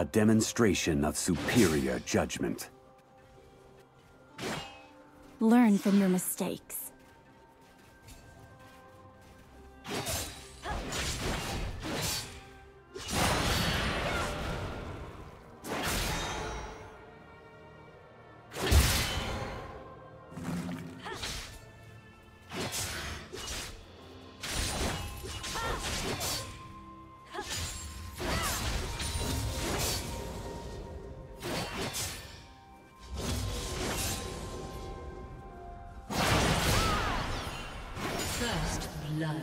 a demonstration of superior judgment. Learn from your mistakes. First blood.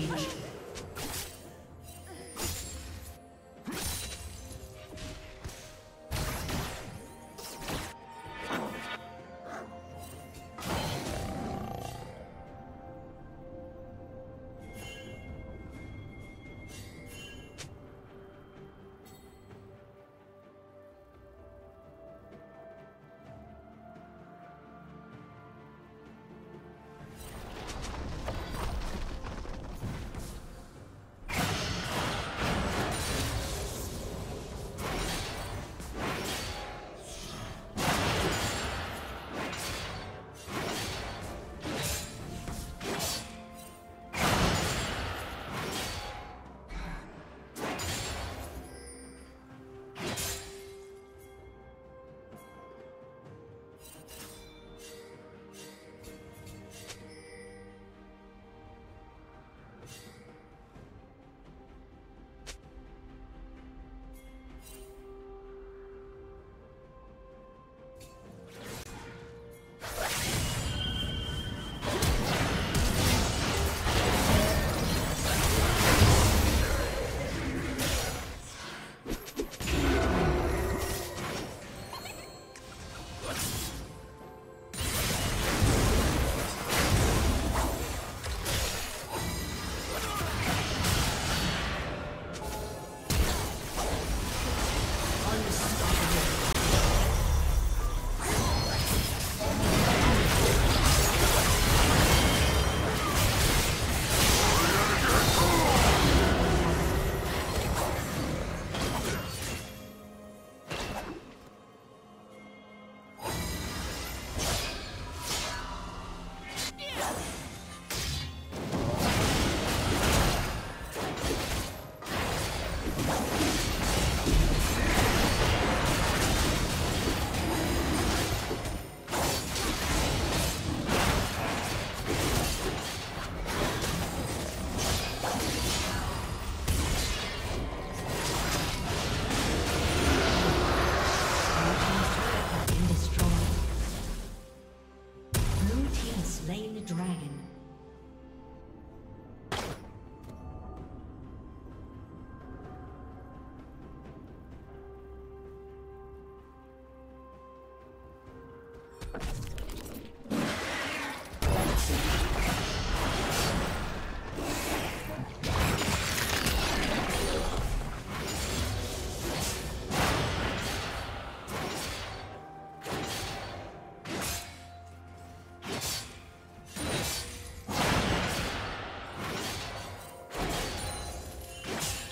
stage.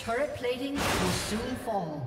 Turret plating will soon fall.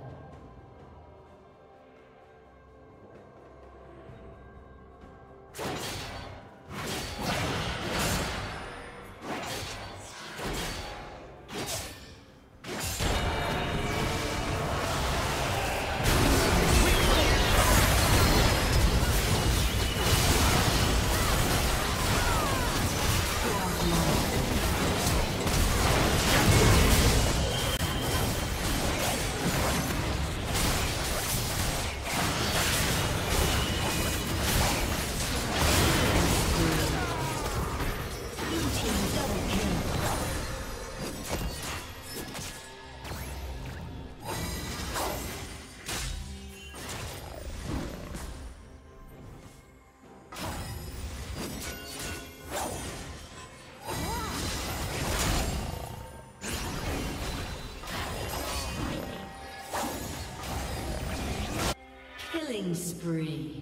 Spree.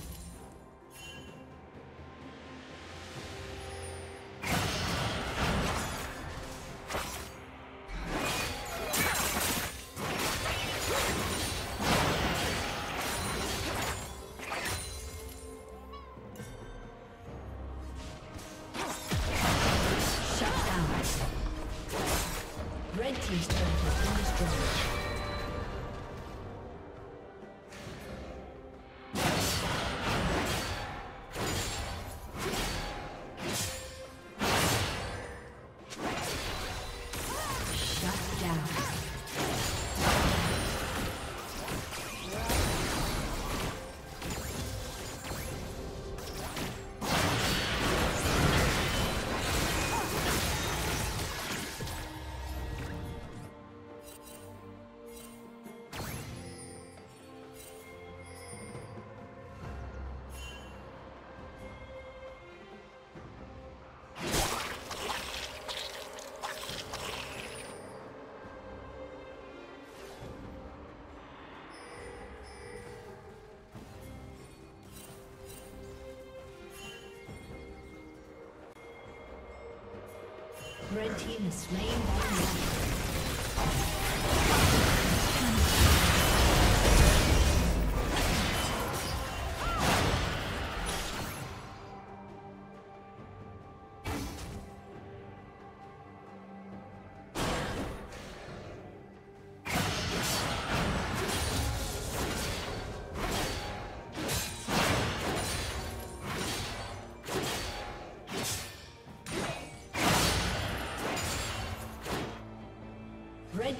Red team is slain by me. Red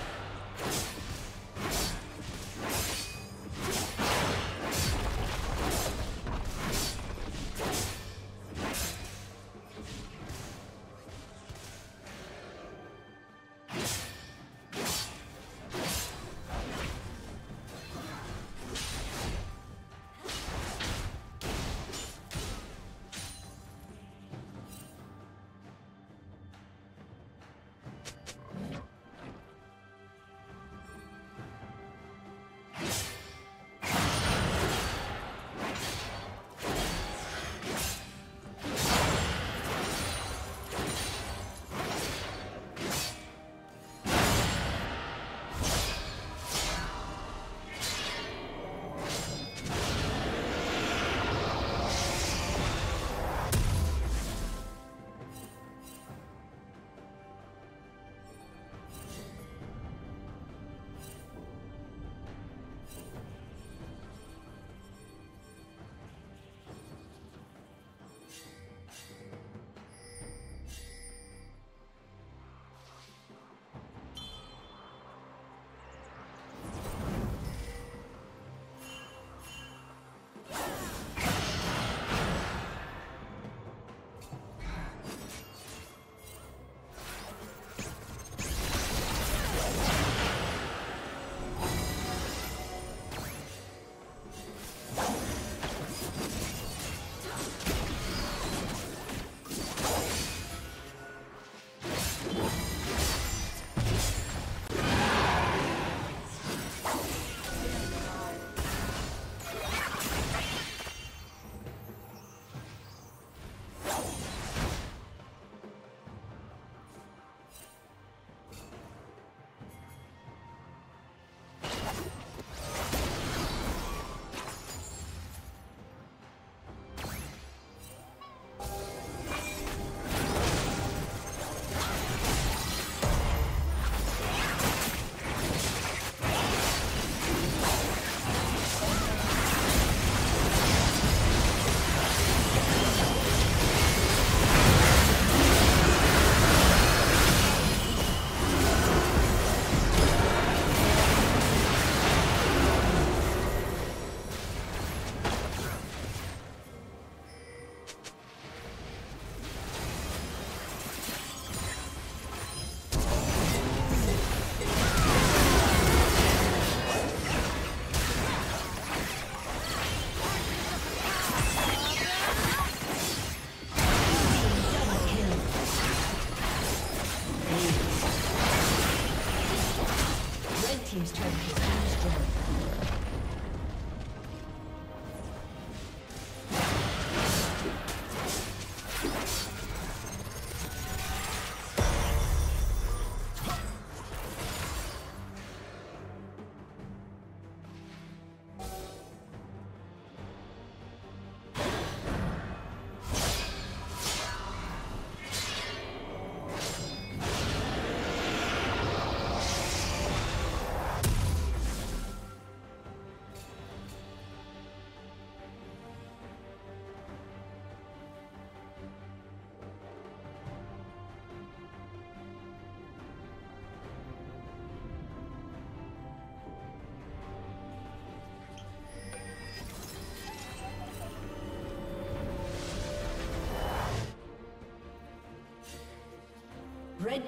Red